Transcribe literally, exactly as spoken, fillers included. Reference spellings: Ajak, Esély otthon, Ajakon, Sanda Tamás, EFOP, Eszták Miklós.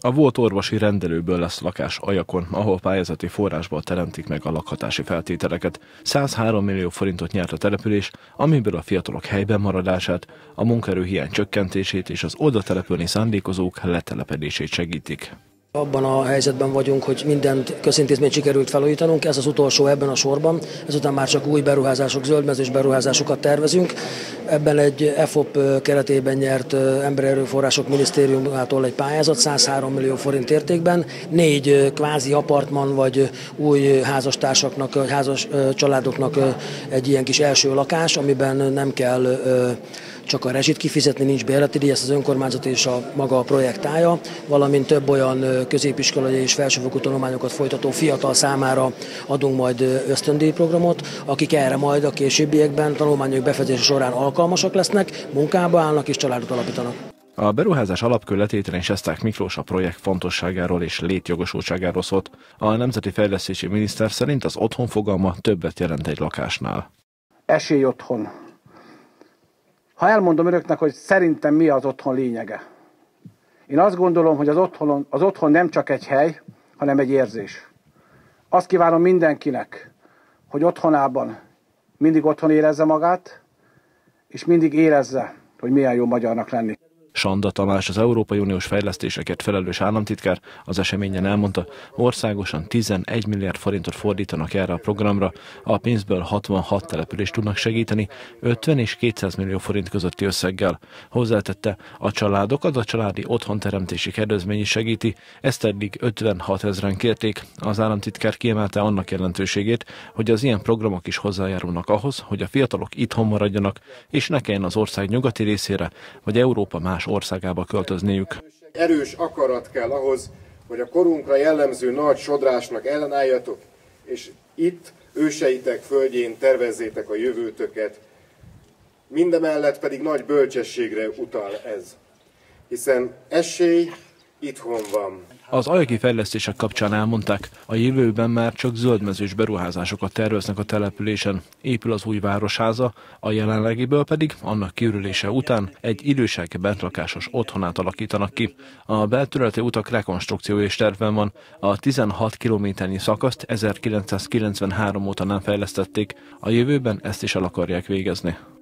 A volt orvosi rendelőből lesz lakás Ajakon, ahol pályázati forrásból teremtik meg a lakhatási feltételeket. száz három millió forintot nyert a település, amiből a fiatalok helyben maradását, a munkaerőhiány csökkentését és az oda települni szándékozók letelepedését segítik. Abban a helyzetben vagyunk, hogy mindent közintézményt sikerült felújítanunk, ez az utolsó ebben a sorban, ezután már csak új beruházások, zöldmezős beruházásokat tervezünk. Ebben egy E F O P keretében nyert Embererőforrások Minisztériumától egy pályázat száz három millió forint értékben, négy kvázi apartman vagy új házastársaknak, házas családoknak egy ilyen kis első lakás, amiben nem kell csak a rezsit kifizetni, nincs bérleti díj, ezt az önkormányzat és a maga a projektálja, valamint több olyan középiskolai és felsőfokú tanulmányokat folytató fiatal számára adunk majd ösztöndíjprogramot, akik erre majd a későbbiekben tanulmányok befejezése során alkalmasak lesznek, munkába állnak és családot alapítanak. A beruházás alapkövetételen és Eszták Miklós a projekt fontosságáról és létjogosultságáról szólt. A Nemzeti Fejlesztési Miniszter szerint az otthon fogalma többet jelent egy lakásnál. Esély otthon. Ha elmondom önöknek, hogy szerintem mi az otthon lényege. Én azt gondolom, hogy az otthon, az otthon nem csak egy hely, hanem egy érzés. Azt kívánom mindenkinek, hogy otthonában mindig otthon érezze magát, és mindig érezze, hogy milyen jó magyarnak lenni. Sanda Tamás, az Európai Uniós fejlesztésekért felelős államtitkár az eseményen elmondta, országosan tizenegy milliárd forintot fordítanak erre a programra, a pénzből hatvanhat települést tudnak segíteni, ötven és kétszáz millió forint közötti összeggel. Hozzátette, a családokat a családi otthonteremtési kedvezmény is segíti, ezt eddig ötvenhat ezren kérték. Az államtitkár kiemelte annak jelentőségét, hogy az ilyen programok is hozzájárulnak ahhoz, hogy a fiatalok itthon maradjanak, és ne kelljen az ország nyugati részére, vagy Európa más országába költözniük. Erős akarat kell ahhoz, hogy a korunkra jellemző nagy sodrásnak ellenálljatok, és itt őseitek földjén tervezzétek a jövőtöket. Mindemellett pedig nagy bölcsességre utal ez, hiszen esély itthon van. Az ajaki fejlesztések kapcsán elmondták, a jövőben már csak zöldmezős beruházásokat terveznek a településen. Épül az új városháza, a jelenlegiből pedig annak kiürülése után egy idősek bentlakásos otthonát alakítanak ki. A belterületi utak rekonstrukciója is tervben van. A tizenhat kilométernyi szakaszt ezerkilencszázkilencvenhárom óta nem fejlesztették, a jövőben ezt is el akarják végezni.